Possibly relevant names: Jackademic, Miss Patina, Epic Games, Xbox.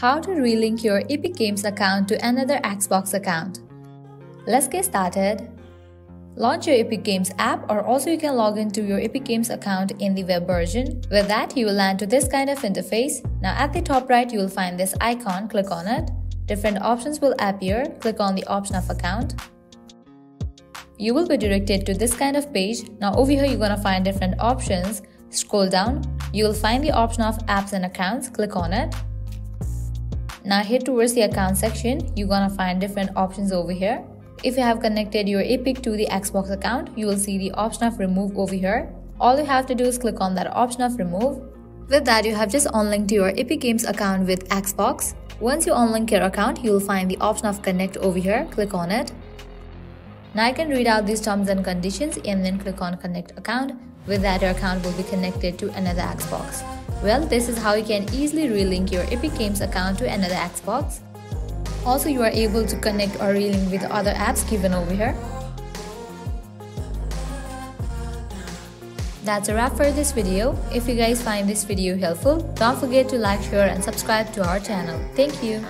How to relink your Epic Games account to another Xbox account. Let's get started. Launch your Epic Games app, or also you can log into your Epic Games account in the web version. With that, you will land to this kind of interface. Now at the top right, you will find this icon. Click on it. Different options will appear. Click on the option of account. You will be directed to this kind of page. Now over here, you're gonna find different options. Scroll down. You will find the option of apps and accounts. Click on it. Now here towards the account section, you're gonna find different options over here. If you have connected your Epic to the Xbox account, you will see the option of remove over here. All you have to do is click on that option of remove. With that, you have just unlinked your Epic Games account with Xbox. Once you unlink your account, you will find the option of connect over here. Click on it. Now you can read out these terms and conditions and then click on connect account. With that, your account will be connected to another Xbox. Well, this is how you can easily relink your Epic Games account to another Xbox. Also, you are able to connect or relink with other apps given over here. That's a wrap for this video. If you guys find this video helpful, don't forget to like, share and subscribe to our channel. Thank you.